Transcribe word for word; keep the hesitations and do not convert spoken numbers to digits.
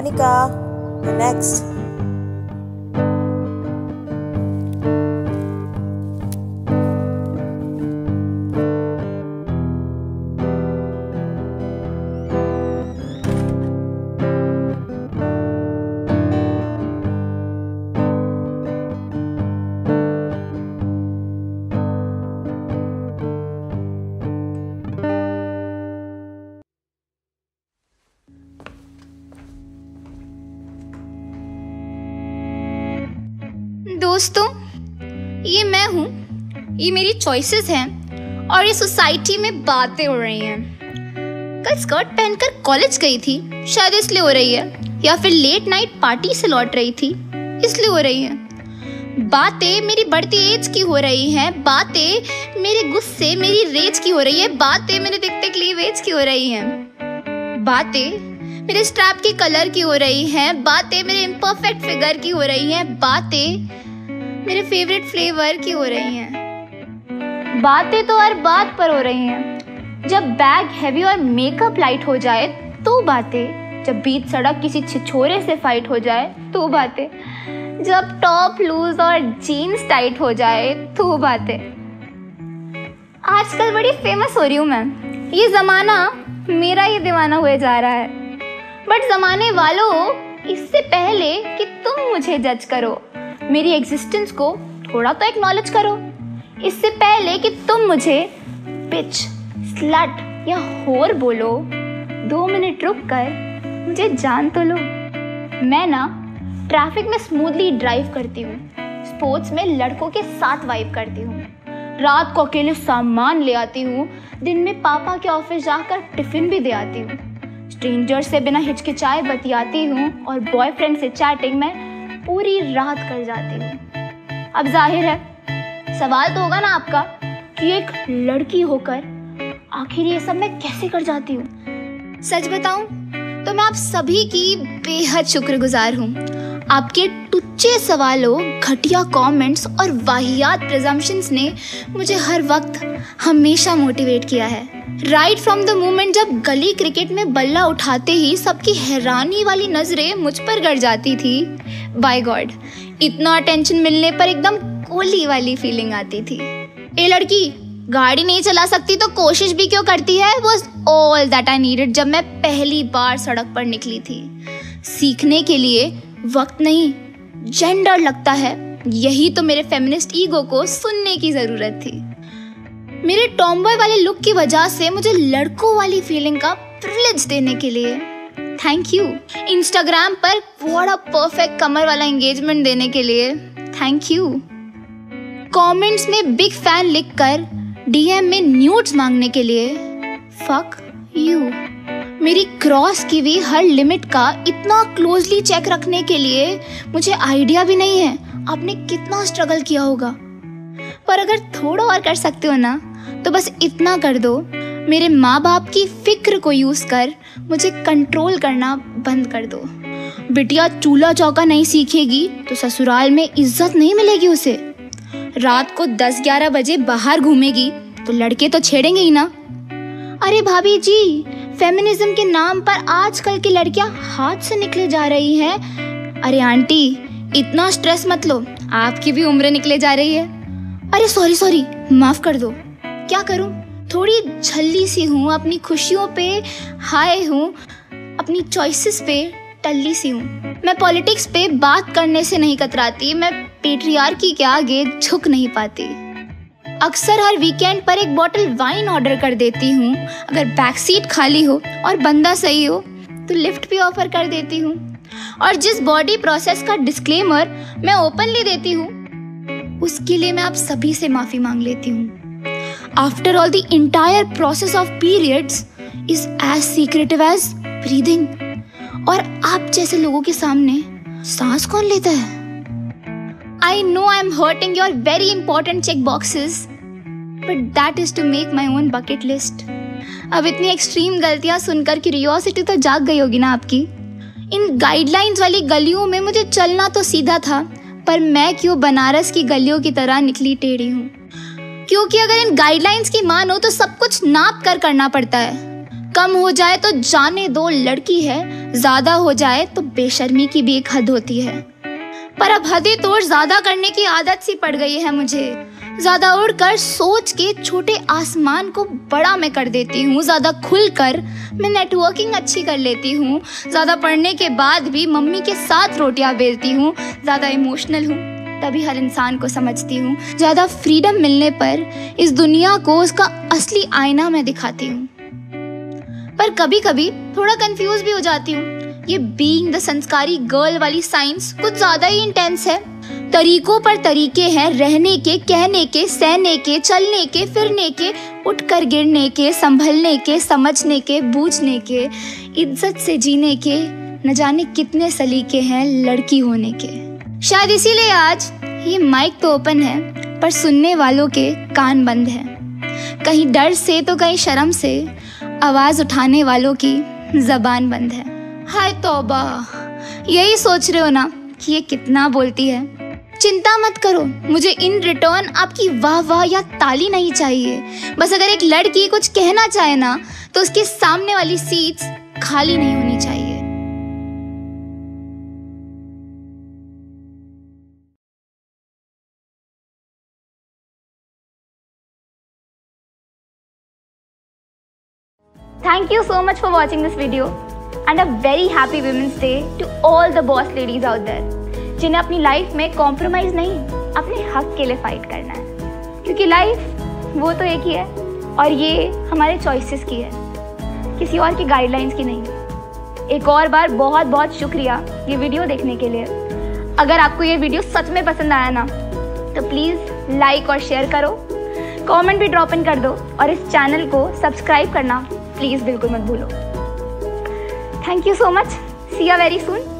Monica, the next. दोस्तों, ये मैं हूँ, ये मेरी चॉइसेस हैं और ये सोसाइटी में बातें हो रही हैं। कल स्कर्ट पहनकर कॉलेज गई थी, शायद इसलिए हो रही है, या फिर लेट नाइट पार्टी से लौट रही थी इसलिए हो रही है। बातें मेरी बढ़ती एज की हो रही हैं, बातें मेरे गुस्से मेरी रेज की हो रही है, बातें मेरे देखते क्लीव एज की हो रही हैं, बातें मेरे स्ट्रैप के कलर की हो रही हैं, बातें मेरे इम्परफेक्ट फिगर की हो रही हैं, बातें मेरे फेवरेट फ्लेवर की हो रही हैं। बातें तो हर बात पर हो रही हैं। जब बैग हैवी और मेकअप लाइट हो जाए तो बातें, जब बीच सड़क किसी छिछोरे से फाइट हो जाए तो बातें, जब टॉप लूज और जीन्स टाइट हो जाए तो बातें। आजकल बड़ी फेमस हो रही हूँ मैं, ये ज़माना मेरा ही दीवाना हुए जा रहा है। बट ज़माने वालों, इससे पहले कि तुम मुझे जज करो, मेरी एग्जिस्टेंस को थोड़ा तो एक्नॉलेज करो। इससे पहले कि तुम मुझे पिच, स्लट या होर बोलो, दो मिनट रुक कर मुझे जान तो लो। मैं ना ट्रैफिक में स्मूथली ड्राइव करती हूँ, स्पोर्ट्स में लड़कों के साथ वाइब करती हूँ, रात को अकेले सामान ले आती हूँ, दिन में पापा के ऑफिस जाकर टिफ़िन भी दे आती हूँ, स्ट्रेंजर से बिना हिचकिचाए बतियाती हूँ और बॉयफ्रेंड से चैटिंग में पूरी रात कर जाती हूँ। अब जाहिर है सवाल तो होगा ना आपका कि एक लड़की होकर आखिर ये सब मैं कैसे कर जाती हूँ। सच बताऊँ तो मैं आप सभी की बेहद शुक्रगुजार हूँ। आपके टुच्चे सवालों, घटिया कमेंट्स और वाहियात प्रेजम्पशंस ने मुझे हर वक्त हमेशा मोटिवेट किया है। राइट फ्रॉम द मोमेंट जब गली क्रिकेट में बल्ला उठाते ही सबकी हैरानी वाली नज़रें मुझ पर गड़ जाती थी, बाय गॉड इतना अटेंशन मिलने पर एकदम कोहली वाली फीलिंग आती थी। ए लड़की, गाड़ी नहीं चला सकती तो कोशिश भी क्यों करती है, was all that I needed जब मैं पहली बार सड़क पर निकली थी। सीखने के लिए वक्त नहीं, जेंडर लगता है, यही तो मेरे फेमिनिस्ट ईगो को सुनने की ज़रूरत थी। मेरे टॉमबॉय वाले लुक की वजह से मुझे लड़कों वाली फीलिंग का प्रिविलेज देने के लिए थैंक यू। इंस्टाग्राम पर व्हाट अ परफेक्ट कमर वाला एंगेजमेंट देने के लिए थैंक यू। कमेंट्स में बिग फैन लिखकर डीएम में न्यूड्स मांगने के लिए फक यू। मेरी क्रॉस की भी हर लिमिट का इतना क्लोजली चेक रखने के लिए मुझे आइडिया भी नहीं है आपने कितना स्ट्रगल किया होगा, पर अगर थोड़ा और कर सकते हो ना तो बस इतना कर दो, मेरे माँ बाप की फिक्र को यूज़ कर मुझे कंट्रोल करना बंद कर दो। बिटिया चूल्हा चौका नहीं सीखेगी तो ससुराल में इज्जत नहीं मिलेगी उसे। रात को दस ग्यारह बजे बाहर घूमेगी तो लड़के तो छेड़ेंगे ही ना। अरे भाभी जी, फेमिनिज्म के नाम पर आजकल की लड़कियां हाथ से निकले जा रही हैं। अरे आंटी, इतना स्ट्रेस मत लो, आपकी भी उम्र निकले जा रही है। अरे सॉरी सॉरी, माफ़ कर दो। क्या करूँ, थोड़ी छल्ली सी हूँ, अपनी खुशियों पे हाय हूँ, अपनी चॉइसेस पे टल्ली सी हूँ। मैं पॉलिटिक्स पे बात करने से नहीं कतराती, मैं पेट्रियार्की के आगे झुक नहीं पाती। अक्सर हर वीकेंड पर एक बॉटल वाइन ऑर्डर कर देती हूँ, अगर बैक सीट खाली हो और बंदा सही हो तो लिफ्ट भी ऑफर कर देती हूँ। और जिस बॉडी प्रोसेस का डिस्क्लेमर मैं ओपनली देती हूँ उसके लिए मैं आप सभी से माफ़ी मांग लेती हूँ। After all, the entire process of periods is as secretive as breathing. और आप जैसे लोगों के सामने सांस कौन लेता है? I know I am hurting your very important check boxes, but that is to make my own bucket list. अब इतनी एक्सट्रीम गलतियाँ सुनकर क्यूरियोसिटी तो जाग गई होगी ना आपकी। इन गाइडलाइंस वाली गलियों में मुझे चलना तो सीधा था, पर मैं क्यों बनारस की गलियों की तरह निकली टेढ़ी हूँ। क्योंकि अगर इन गाइडलाइंस की मानो तो सब कुछ नाप कर करना पड़ता है। कम हो जाए तो जाने दो, लड़की है, ज्यादा हो जाए तो बेशर्मी की भी एक हद होती है। पर अब हदें तोड़ ज्यादा करने की आदत सी पड़ गई है मुझे। ज्यादा उड़ कर सोच के छोटे आसमान को बड़ा मैं कर देती हूँ। ज्यादा खुल कर मैं नेटवर्किंग अच्छी कर लेती हूँ। ज्यादा पढ़ने के बाद भी मम्मी के साथ रोटियां बेलती हूँ। ज्यादा इमोशनल हूँ तभी हर इंसान को समझती हूँ। ज्यादा फ्रीडम मिलने पर इस दुनिया को उसका असली आईना मैं दिखाती हूँ। पर कभी कभी थोड़ा कंफ्यूज भी हो जाती हूँ। ये बीइंग द संस्कारी गर्ल वाली साइंस कुछ ज्यादा ही इंटेंस है। तरीकों पर तरीके हैं, रहने के, कहने के, सहने के, चलने के, फिरने के, उठकर गिरने के, संभलने के, समझने के, बूझने के, इज्जत से जीने के, न जाने कितने सलीके हैं लड़की होने के। शायद इसीलिए आज ये माइक तो ओपन है पर सुनने वालों के कान बंद हैं। कहीं डर से तो कहीं शर्म से आवाज उठाने वालों की जबान बंद है। हाय तौबा, यही सोच रहे हो ना कि ये कितना बोलती है। चिंता मत करो, मुझे इन रिटर्न आपकी वाह वाह या ताली नहीं चाहिए। बस अगर एक लड़की कुछ कहना चाहे ना तो उसके सामने वाली सीट्स खाली नहीं होनी चाहिए। Thank you so much for watching this video and a very happy women's day to all the boss ladies out there जिन्हें अपनी लाइफ में कॉम्प्रोमाइज़ नहीं, अपने हक के लिए फाइट करना है। क्योंकि लाइफ वो तो एक ही है और ये हमारे चॉइसेस की है, किसी और की गाइडलाइंस की नहीं। एक और बार बहुत बहुत शुक्रिया ये वीडियो देखने के लिए। अगर आपको ये वीडियो सच में पसंद आया ना तो प्लीज़ लाइक और शेयर करो, कमेंट भी ड्रॉप इन कर दो और इस चैनल को सब्सक्राइब करना प्लीज़ बिल्कुल मत भूलो। Thank you so much, see you very soon.